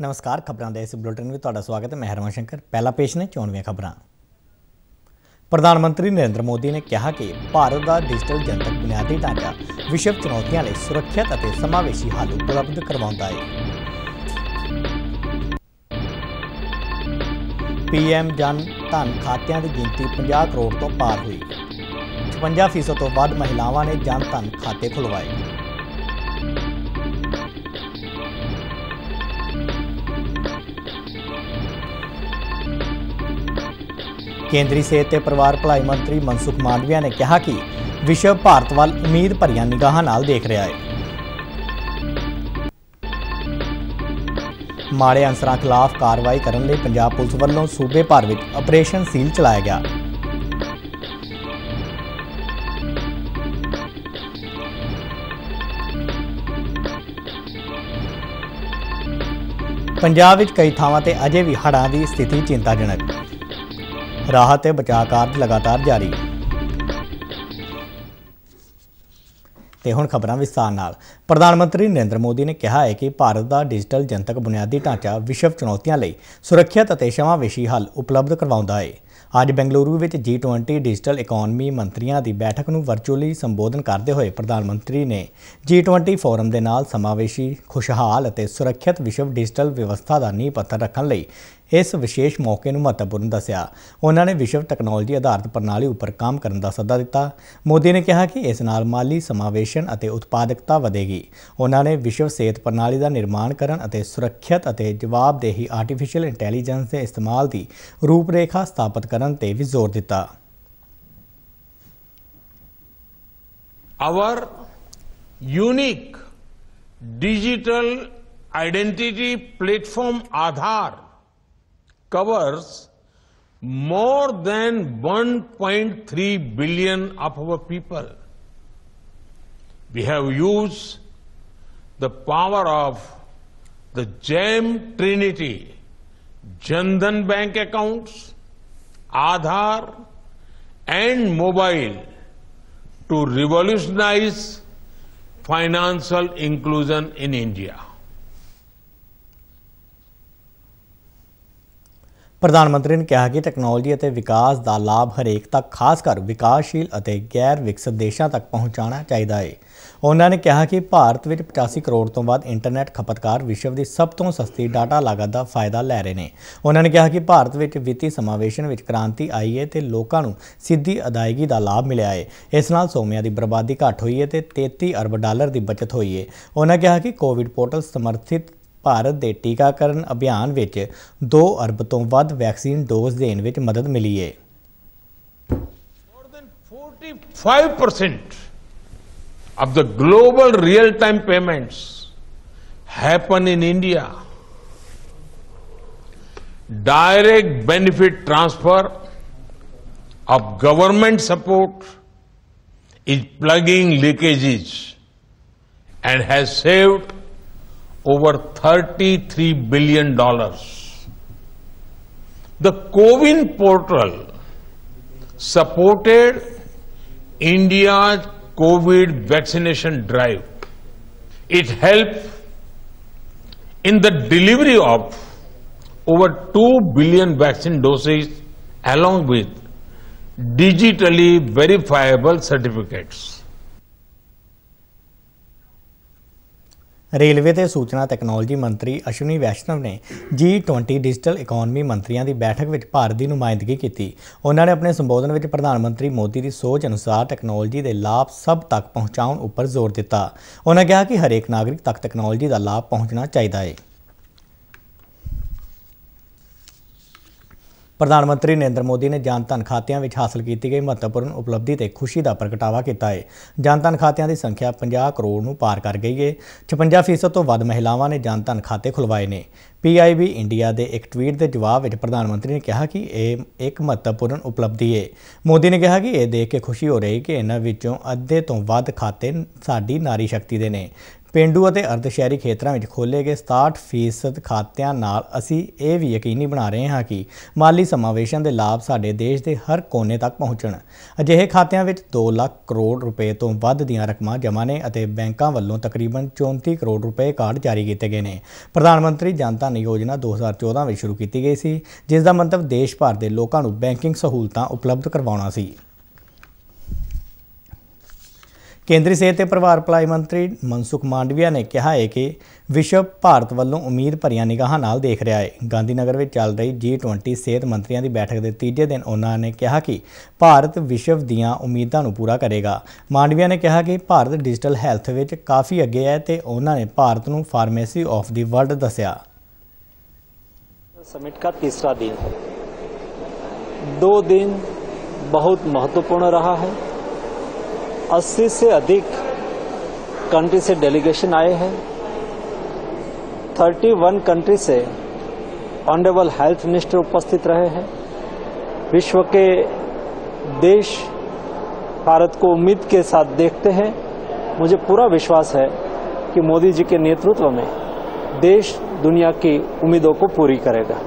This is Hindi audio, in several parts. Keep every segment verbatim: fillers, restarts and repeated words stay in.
नमस्कार, खबरों के इस बुलेटिन में तुहाडा स्वागत है। मैं रमन शंकर। पहला पेश ने चोणवीआं खबरां। प्रधानमंत्री नरेंद्र मोदी ने कहा कि भारत का डिजिटल जनतक बुनियादी ढांचा विश्व चुनौतियों लिए सुरक्षित और समावेशी हल उपलब्ध करवाता है। पीएम जन धन खातों की गिनती पचास करोड़ तो पार हुई। छप्पन फीसद तो वध महिलाओं ने जन धन खाते खुलवाए। केंद्रीय सेहत ते परिवार भलाई मंत्री मनसुख मांडविया ने कहा कि विश्व भारत वाल उम्मीद भरिया निगाह नाल देख रहा है। माड़े अंसर खिलाफ कार्रवाई करने लई पंजाब पुलिस वालों सूबे भर में ऑपरेशन सील चलाया गया। पंजाब विच कई थावां ते अजे भी हड़ां की स्थिति चिंताजनक। राहत ते बचाव कार्य लगातार जारी। ते हुण खबरां विस्तार नाल। प्रधानमंत्री नरेंद्र मोदी ने कहा है कि भारत का डिजिटल जनतक बुनियादी ढांचा विश्व चुनौतियों लिए सुरक्षित और समावेशी हल उपलब्ध करवाता है। अज बेंगलुरु में जी ट्वेंटी डिजिटल इकोनमी मंत्रियों की बैठक में वर्चुअली संबोधन करते हुए प्रधानमंत्री ने जी ट्वेंटी फोरम के नाल समावेशी, खुशहाल और सुरक्षित विश्व डिजिटल व्यवस्था का नींह पत्थर रखने लिए इस विशेष मौके को महत्वपूर्ण दसिया। उन्होंने विश्व टैक्नोलॉजी आधारित प्रणाली उपर काम करने का सदा दिता। मोदी ने कहा कि इस नाल माली समावेशन और उत्पादकता वधेगी। उन्होंने विश्व सेहत प्रणाली का निर्माण करन अते सुरक्षित और जवाबदेही आर्टिफिशियल इंटैलीजेंस के इस्तेमाल की रूपरेखा स्थापित करने पर भी जोर दिता। Our unique digital identity platform Aadhaar covers more than one point three billion of our people. We have used the power of the JAM Trinity, Jan Dhan bank accounts, Aadhaar and mobile to revolutionize financial inclusion in India. प्रधानमंत्री ने कहा कि टैक्नोलॉजी और विकास का लाभ हरेक तक, खासकर विकासशील और गैर विकसित देशों तक पहुँचाना चाहिए है। उन्होंने कहा कि भारत में पचासी करोड़ तो वध इंटरनैट खपतकार विश्व की सब तो सस्ती डाटा लागत का फायदा लै रहे हैं। उन्होंने कहा कि भारत में वित्तीय समावेशन में क्रांति आई है तो लोगों को सीधी अदायगी का लाभ मिला है। इस नाल सोमिया की बर्बादी घट हुई है तो तेती अरब डालर की बचत हुई है। उन्होंने कहा कि कोविड पोर्टल समर्थित भारत के टीकाकरण अभियान विच दो अरब तो वध वैक्सीन डोज देने विच मदद मिली है। More than forty-five percent of the global real-time payments happen in India. Direct benefit transfer of government support is plugging leakages and has saved over thirty-three billion dollars. The CoWIN portal supported India's COVID vaccination drive. It helped in the delivery of over two billion vaccine doses along with digitally verifiable certificates. Railway ते सूचना तकनोलॉजी मंत्री अश्वनी वैष्णव ने जी ट्वेंटी डिजिटल इकोनमी मंत्रियों की बैठक में भारत की नुमाइंदगी की। उन्होंने अपने संबोधन में प्रधानमंत्री मोदी की सोच अनुसार टैक्नोलॉजी के लाभ सब तक पहुँचाने उपर जोर दिता। उन्होंने कहा कि हरेक नागरिक तक तकनोलॉजी का लाभ पहुँचना चाहिए है। प्रधानमंत्री नरेंद्र मोदी ने जन धन खातों में हासिल की गई महत्वपूर्ण उपलब्धि ते खुशी का प्रगटावा किया है। जन धन खातों की संख्या पचास करोड़ को पार कर गई है। छप्पन फीसद तो वध महिलाओं ने जन धन खाते खुलवाए ने। पी आई बी इंडिया के एक ट्वीट के जवाब में प्रधानमंत्री ने कहा कि यह एक महत्वपूर्ण उपलब्धि है। मोदी ने कहा कि यह देख के खुशी हो रही कि इन्होंने अद्धे तो वध खाते साडी नारी शक्ति के ने। ਪੇਂਡੂ ਅਤੇ ਅਰਧ ਸ਼ਹਿਰੀ ਖੇਤਰਾਂ ਵਿੱਚ ਖੋਲ੍ਹੇ ਗਏ ਸਤਾਹਠ ਫੀਸਦ ਖਾਤਿਆਂ ਨਾਲ ਅਸੀਂ ਇਹ ਵੀ ਯਕੀਨੀ ਬਣਾ ਰਹੇ ਹਾਂ ਕਿ ਮਾਲੀ ਸਮਾਵੇਸ਼ਨ ਦੇ ਲਾਭ ਸਾਡੇ ਦੇਸ਼ ਦੇ ਹਰ ਕੋਨੇ ਤੱਕ ਪਹੁੰਚਣ। ਅਜਿਹੇ ਖਾਤਿਆਂ ਵਿੱਚ ਦੋ ਲੱਖ ਕਰੋੜ ਰੁਪਏ ਤੋਂ ਵੱਧ ਦੀਆਂ ਰਕਮਾਂ ਜਮ੍ਹਾਂ ਨੇ ਅਤੇ ਬੈਂਕਾਂ ਵੱਲੋਂ ਤਕਰੀਬਨ ਚੌਂਤੀ ਕਰੋੜ ਰੁਪਏ ਕਾਰਡ ਜਾਰੀ ਕੀਤੇ ਗਏ ਨੇ। ਪ੍ਰਧਾਨ ਮੰਤਰੀ ਜਨ ਧਨ ਯੋਜਨਾ ਦੋ ਹਜ਼ਾਰ ਚੌਦਾਂ ਵਿੱਚ ਸ਼ੁਰੂ ਕੀਤੀ ਗਈ ਸੀ, ਜਿਸ ਦਾ ਮੰਤਵ ਦੇਸ਼ ਭਰ ਦੇ ਲੋਕਾਂ ਨੂੰ ਬੈਂਕਿੰਗ ਸਹੂਲਤਾਂ ਉਪਲਬਧ ਕਰਵਾਉਣਾ ਸੀ। केंद्रीय सेहत परिवार भलाई मंत्री मनसुख मांडविया ने कहा है कि विश्व भारत वालों उम्मीद भरिया निगाहां नाल देख रहा है। गांधीनगर में चल रही जी ट्वेंटी सेहत मंत्रियों की बैठक के तीजे दिन उन्होंने कहा कि भारत विश्व दियां उम्मीदों को पूरा करेगा। मांडविया ने कहा कि भारत डिजिटल हैल्थ में काफ़ी अगे है तो उन्होंने भारत को फार्मेसी ऑफ द वर्ल्ड दसिया। समिट का तीसरा दिन, दो दिन बहुत महत्वपूर्ण रहा है। अस्सी से अधिक कंट्री से डेलीगेशन आए हैं। इकतीस कंट्री से ऑनरेबल हेल्थ मिनिस्टर उपस्थित रहे हैं। विश्व के देश भारत को उम्मीद के साथ देखते हैं। मुझे पूरा विश्वास है कि मोदी जी के नेतृत्व में देश दुनिया की उम्मीदों को पूरी करेगा।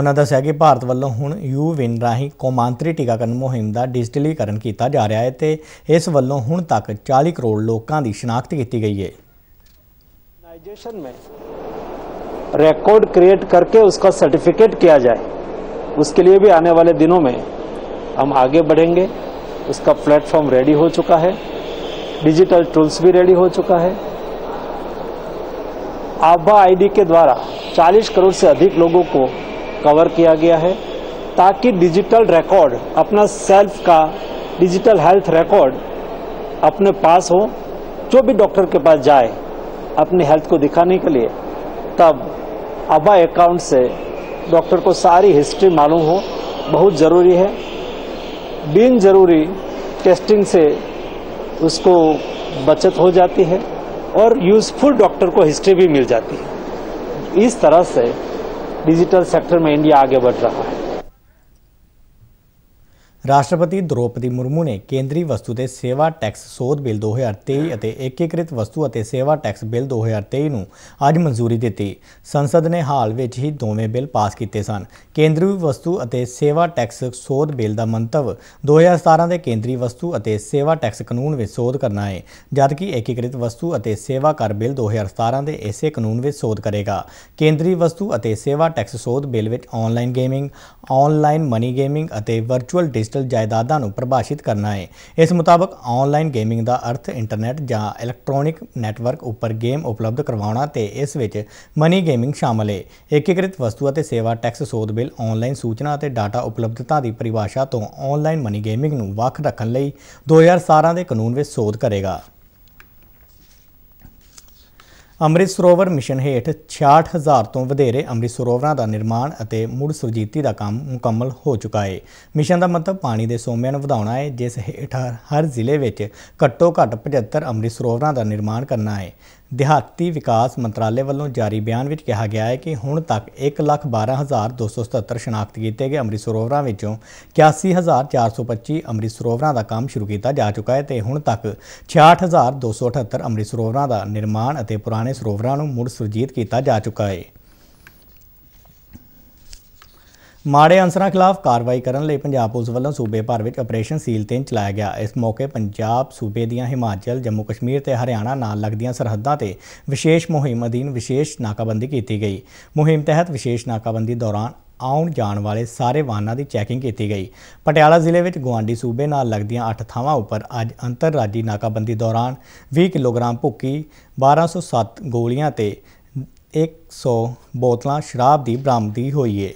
उन्होंने दस्सिया कि भारत वालों हुण यू विन राही कौमांतरी टीकाकरण मुहिम का डिजिटलीकरण किया जा रहा है ते इस वालों हुण तक चालीस करोड़ लोगों की शिनाख्त की गई है। ऑर्गेनाइजेशन में रिकॉर्ड क्रिएट करके उसका सर्टिफिकेट किया जाए, उसके लिए भी आने वाले दिनों में हम आगे बढ़ेंगे। उसका प्लेटफॉर्म रेडी हो चुका है, डिजिटल टूल्स भी रेडी हो चुका है। आभा आईडी के द्वारा चालीस करोड़ से अधिक लोगों को कवर किया गया है, ताकि डिजिटल रिकॉर्ड अपना सेल्फ का डिजिटल हेल्थ रिकॉर्ड अपने पास हो। जो भी डॉक्टर के पास जाए अपनी हेल्थ को दिखाने के लिए, तब आभा अकाउंट से डॉक्टर को सारी हिस्ट्री मालूम हो। बहुत ज़रूरी है, बिन जरूरी टेस्टिंग से उसको बचत हो जाती है और यूज़फुल डॉक्टर को हिस्ट्री भी मिल जाती है। इस तरह से डिजिटल सेक्टर में इंडिया आगे बढ़ रहा है। राष्ट्रपति द्रौपदी मुर्मू ने केंद्रीय वस्तु ते सेवा टैक्स सोध बिल दो हज़ार तेई अते एकीकृत वस्तु अते सेवा टैक्स बिल दो हज़ार तेई नूं अज मंजूरी दी। संसद ने हाल में ही दोवें बिल पास किए सन। केंद्रीय वस्तु अते सेवा टैक्स सोध बिल का मंतव दो हज़ार सतारह के केंद्रीय वस्तु अते सेवा टैक्स कानून में सोध करना है, जबकि एकीकृत वस्तु अते सेवा कर बिल दो हज़ार सतारह के इसे कानून में सोध करेगा। केंद्रीय वस्तु अते सेवा टैक्स सोध बिल में online gaming, online money gaming अते वर्चुअल डिजिटल जायदादा को परिभाषित करना है। इस मुताबक ऑनलाइन गेमिंग का अर्थ इंटरनेट या इलैक्ट्रॉनिक नैटवर्क उपर गेम उपलब्ध करवाना ते इस विच मनी गेमिंग शामिल है। एकीकृत वस्तु अते सेवा टैक्स सोध बिल ऑनलाइन सूचना अते डाटा उपलब्धता की परिभाषा तो ऑनलाइन मनी गेमिंग नूं वख रखण लई दो हज़ार सतारह के कानून में सोध करेगा। अमृत सरोवर मिशन हेठ छियाठ हज़ार तो वधेरे अमृत सरोवरों का निर्माण और मुड़ सुरजीती का काम मुकम्मल हो चुका है। मिशन का मतलब पानी के सोमियां वधाउणा है, जिस हेठ हर जिले में घट्टो घट्ट पचहत्तर अमृत सरोवरों का निर्माण करना है। देहाती विकास मंत्रालय वालों जारी बयान में कहा गया है कि हुण तक एक लख बारह हज़ार दो सौ सतहत्तर शनाख्त किए गए अमृत सरोवरों विचों इक्यासी हज़ार चार सौ पच्ची अमृत सरोवरों का काम शुरू किया जा चुका है तो हुण तक छियाठ हज़ार दो सौ अठहत्तर अमृत सरोवरों का निर्माण और पुराने सरोवरों को मुड़ सुरजीत किया जा चुका है। माड़े अंसरों खिलाफ़ कार्रवाई करने लई पंजाब पुलिस वालों सूबे भर में ऑपरेशन सील तीन चलाया गया। इस मौके पंजाब सूबे दियां हिमाचल, जम्मू कश्मीर ते हरियाणा नाल लगदियां सरहदां ते विशेष मुहिम अधीन विशेष नाकाबंदी की गई। मुहिम तहत विशेष नाकाबंदी दौरान आउण जाण वाले सारे वाहनों की चैकिंग की गई। पटियाला जिले में गुआढ़ी सूबे नाल लगदियां अठ थावां उपर अज अंतरराजी नाकाबंदी दौरान भी किलोग्राम भुक्की, बारह सौ सत्त गोलियां ते एक सौ बोतलां शराब की बरामदगी हुई है।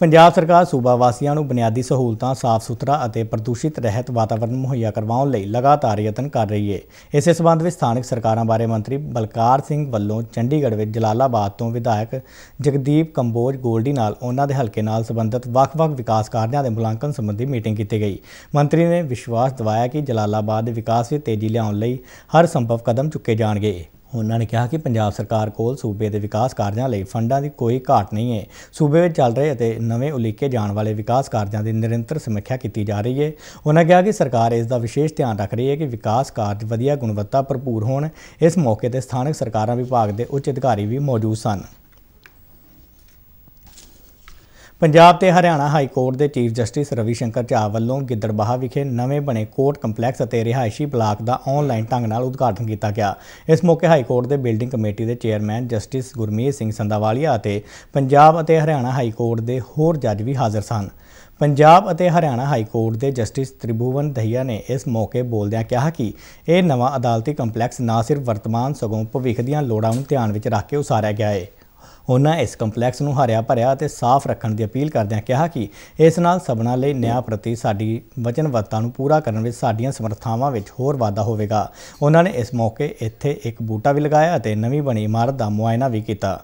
पंजाब सरकार सूबा वासियों को बुनियादी सहूलतां, साफ सुथरा और प्रदूषित रहित वातावरण मुहैया करवाने लई लगातार यत्न कर रही है। इस संबंध में स्थानिक सरकारों बारे मंत्री बलकार सिंह वालों चंडीगढ़ में जलालाबाद तो विधायक जगदीप कंबोज गोल्डी नाल उन्हां दे हलके नाल संबंधित वख-वख विकास कार्यां दे मुलांकन संबंधी मीटिंग की गई। मंत्री ने विश्वास दिवाया कि जलालाबाद विकास में तेजी लियाउण लई हर संभव कदम चुके जाणगे। उन्होंने कहा कि पंजाब सरकार को सूबे के विकास कार्यों लिए फंडा की कोई घाट नहीं है। सूबे में चल रहे नवे उलीके जाने वाले विकास कार्यों की निरंतर समीक्षा की जा रही है। उन्होंने कहा कि सरकार इसका विशेष ध्यान रख रही है कि विकास कार्य वधिया गुणवत्ता भरपूर हो। इस मौके पर स्थानक सरकार विभाग के उच्च अधिकारी भी मौजूद सन। पंजाब ते हरियाणा हाई कोर्ट के चीफ जस्टिस रवि शंकर चावल वालों गिद्दड़बाहा विखे नवें बने कोर्ट कंपलैक्स और रिहायशी ब्लाक का ऑनलाइन ढंग नाल उद्घाटन किया गया। इस मौके हाई कोर्ट के बिल्डिंग कमेटी के चेयरमैन जस्टिस गुरमीत सिंह संधावालिया और पंजाब और हरियाणा हाई कोर्ट के होर जज भी हाजिर सन। पंजाब और हरियाणा हाई कोर्ट के जस्टिस त्रिभुवन दहीया ने इस मौके बोलदियां कहा कि यह नवा अदालती कंपलैक्स न सिर्फ वर्तमान सगों भविख दीआं लोड़ां नूं ध्यान विच रख के उसारिया गया है। उन्होंने इस कंपलैक्स नूं हरिया भरिया ते साफ रखण दी अपील करदियां कहा कि इस नाल सबना लई न्याय प्रति साडी वचनबद्धता नूं पूरा करन विच साडीआं समर्थावां विच होर वाधा होवेगा। उन्होंने इस मौके इत्थे एक बूटा भी लगाया ते नवीं बनी इमारत दा मुआयना भी कीता।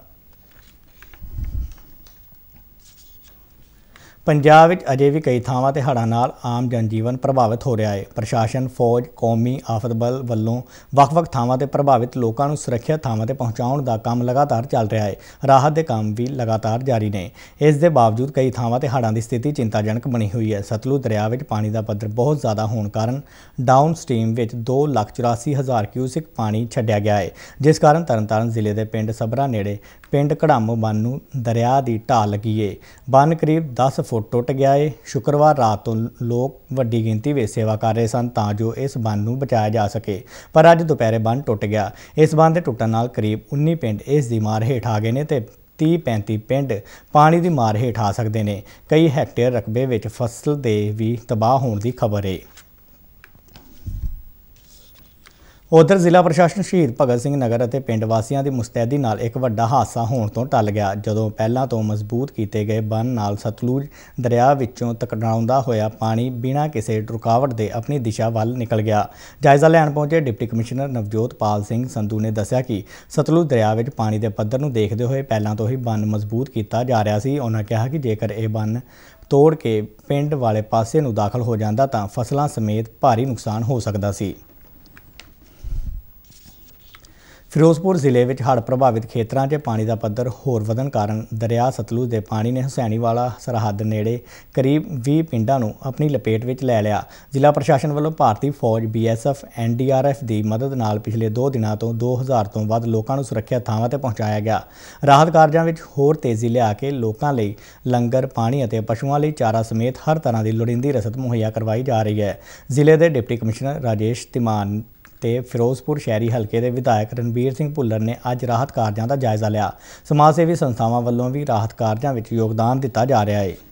पंजाब विच अजे भी कई थावां ते हड़ां नाल आम जनजीवन प्रभावित हो रहा है। प्रशासन फौज कौमी आफत बल वल्लों वख-वख थावां ते प्रभावित लोकां नूं सुरक्षित थावां ते पहुंचाउण दा काम लगातार चल रहा है। राहत दे काम भी लगातार जारी ने। इस दे बावजूद कई थावां ते हड़ां दी स्थिति चिंताजनक बनी हुई है। सतलुज दरिया विच पानी दा पद्धर बहुत ज़्यादा होण कारण डाउन स्ट्रीम विच दो लख चौरासी हज़ार क्यूसिक पानी छड्डिया गया है, जिस कारण तरनतारन जिले के पिंड सबरा नेड़े पिंड घड़ाम बन नूं दरिया की ढाल लगी है। बन करीब दस फुट टुट गया है। शुक्रवार रात तो लोग वड्डी गिनती में सेवा कर रहे सन तां जो इस बंद नूं बचाया जा सके, पर अज दोपहरे बंद टुट गया। इस बंद के टुटण नाल करीब उन्नीस पिंड इस दी मार हेठ आ गए ने ते तीस पैंती पिंड पानी की मार हेठ आ सकते हैं। कई हैक्टेयर रकबे विच फसल दे भी तबाह होने की खबर है। उधर जिला प्रशासन शहीद भगत सिंह नगर और पिंड वासियों की मुस्तैदी नाल एक वड्डा हादसा होने तो टल गया, जदों पहलां तो मजबूत किए गए बन नाल सतलुज दरिया विचों टकराउंदा होया पानी बिना किसी रुकावट के अपनी दिशा वल निकल गया। जायजा लैण पहुंचे डिप्टी कमिश्नर नवजोत पाल संधु ने दस्सिया कि सतलुज दरिया विच पानी के पद्धर नूं देखते हुए पहलां तो ही बन मजबूत किया जा रहा सी। उन्होंने कहा कि जेकर यह बन तोड़ के पिंड वाले पासे नूं दाखल हो जाता तां फसलों समेत भारी नुकसान हो सकदा सी। फिरोजपुर जिले में हड़ प्रभावित खेतरां च पानी का पद्धर होर वधन कारण दरिया सतलुज के पानी ने हुसैनीवाला सरहद नेड़े करीब बीस पिंडां नूं अपनी लपेट में लै लिया। जिला प्रशासन वालों भारतीय फौज B S F N D R F की मदद नाल पिछले दो दिनों तो दो हज़ार तो वध लोकां नूं सुरक्षित थावां ते पहुँचाया गया। राहत कार्यां विच होर तेज़ी लिया के लोकां लई लंगर पानी और पशुओं लई चारा समेत हर तरह की लोड़ींदी रसद मुहैया करवाई जा रही है। जिले के डिप्टी कमिश्नर राजेश तिमान ते फिरोजपुर शहरी हल्के के विधायक रणवीर सिंह भुल्लर ने अज राहत कार्यों का जायजा लिया। समाज सेवी संस्थावां वल्लों भी राहत कार्यों में योगदान दिता जा रहा है।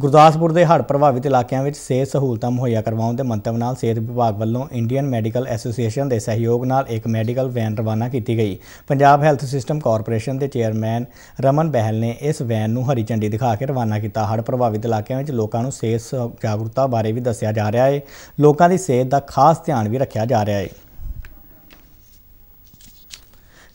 गुरदासपुर के हड़ प्रभावित इलाकों में सेहत सहूलत मुहैया करवाने के मंतव नाल सेहत विभाग वालों इंडियन मैडिकल एसोसीएशन के सहयोग नाल एक मैडिकल वैन रवाना की गई। पंजाब हैल्थ सिस्टम कॉरपोरेशन के चेयरमैन रमन बहल ने इस वैन नूं हरी झंडी दिखा के रवाना किया। हड़ प्रभावित इलाकों में लोगों को सेहत जागरूकता बारे भी दस्सिया जा रहा है। लोगों की सेहत का खास ध्यान भी रखा जा रहा है।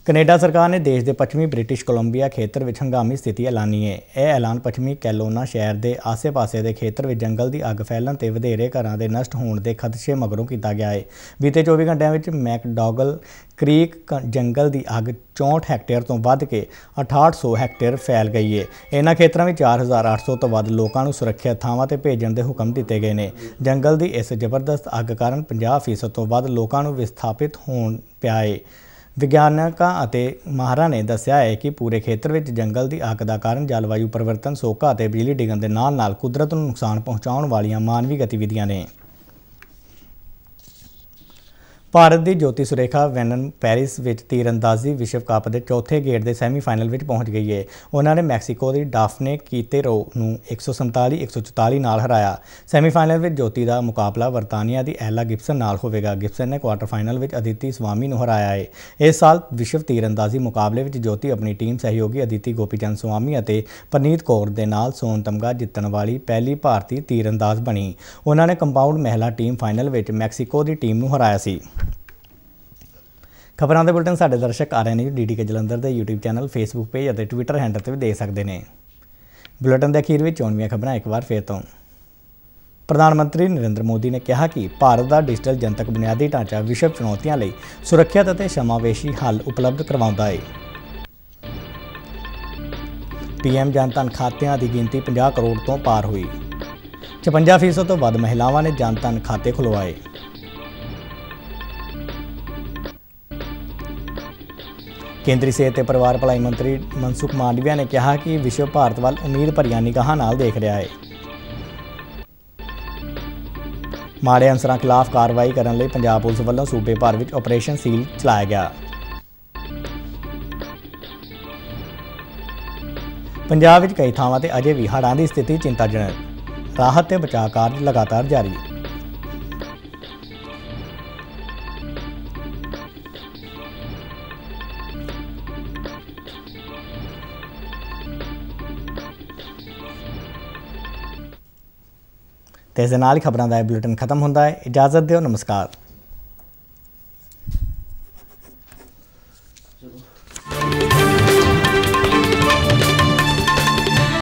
कनेडा सरकार ने देश के पश्चिमी ब्रिटिश कोलंबिया खेतर में हंगामी स्थिति ऐलानी है। यह ऐलान पश्चिमी कैलोना शहर के आसे पासे के खेतर में जंगल की अग फैलन से वधेरे घरों के नष्ट होने के खदशे मगरों किया गया है। बीते चौबीस घंटों में मैकडॉगल क्रीक जंगल की अग चौंठ हैक्टेयर तो वध के अठाठ सौ हैक्टेयर फैल गई है। इन्होंने खेतरों में चार हज़ार अठ सौ तो वध लोगों को सुरक्षित थावां ते भेजने के हुक्म दिए गए हैं। जंगल की इस जबरदस्त अग कारण पचास फीसद तो वध लोगों को विस्थापित होना पिया है। ਵਿਗਿਆਨਕਾਂ ਅਤੇ ਮਾਹਰਾਂ ਨੇ ਦੱਸਿਆ ਹੈ ਕਿ ਪੂਰੇ ਖੇਤਰ ਵਿੱਚ ਜੰਗਲ ਦੀ ਅੱਗ ਦਾ ਕਾਰਨ ਜਲਵਾਯੂ ਪਰਿਵਰਤਨ, ਸੋਕਾ ਅਤੇ ਬਿਜਲੀ ਡਿੱਗਣ ਦੇ ਨਾਲ ਨਾਲ ਕੁਦਰਤ ਨੂੰ ਨੁਕਸਾਨ ਪਹੁੰਚਾਉਣ ਵਾਲੀਆਂ ਮਾਨਵੀ ਗਤੀਵਿਧੀਆਂ ਨੇ। भारत की ज्योति सुरेखा वेनन पेरिस में तीरंदाजी विश्व कप के चौथे गेड़ के सैमीफाइनल में पहुंच गई है। उन्होंने मैक्सीको की डाफने कीतेरो नू एक सौ संताली एक सौ चौताली नाल हराया। सैमीफाइनल में ज्योति का मुकाबला बरतानिया की एला गिब्सन नाल होगा। गिब्सन ने क्वार्टर फाइनल में अदिति स्वामी को हराया है। इस साल विश्व तीरंदाजी मुकाबले में ज्योति अपनी टीम सहयोगी अदिति गोपीचंद स्वामी और परनीत कौर के नाल सोन तमगा जीतने वाली पहली भारतीय तीरंदाज बनी। उन्होंने कंपाउंड महिला टीम फाइनल में मैक्सीको की टीम को हराया सी। खबरों के बुलेटिन साढ़े दर्शक R N U D D के जलंधर के यूट्यूब चैनल, फेसबुक पेज और ट्विटर हैंडल से भी देख सकते हैं। बुलेटिन के अखीर में चोणवीं खबर एक बार फिर तो प्रधानमंत्री नरेंद्र मोदी ने कहा कि भारत का डिजिटल जनतक बुनियादी ढांचा विश्व चुनौतियों लिए सुरक्षित और समावेशी हल उपलब्ध करवाता है। पीएम जन धन खात्या की गिनती पचास करोड़ तो पार हुई। छपंजा फीसद तो वध महिलावां ने जन धन खाते खुलवाए। केंद्रीय सेहत और परिवार भलाई मंत्री मनसुख मांडविया ने कहा कि विश्व भारत वाल उम्मीद भरिया निगाहां नाल देख रहा है। माड़े अंसरां खिलाफ कार्रवाई करने लई पंजाब पुलिस वालों सूबे भर में ऑपरेशन सील चलाया गया। पंजाब में कई थावां ते अजे भी हड़ां की स्थिति चिंताजनक। राहत ते बचाव कार्य लगातार जारी। ते इस नाल खबरां दा बुलेटिन खत्म हुंदा है। इजाजत दिओ, नमस्कार।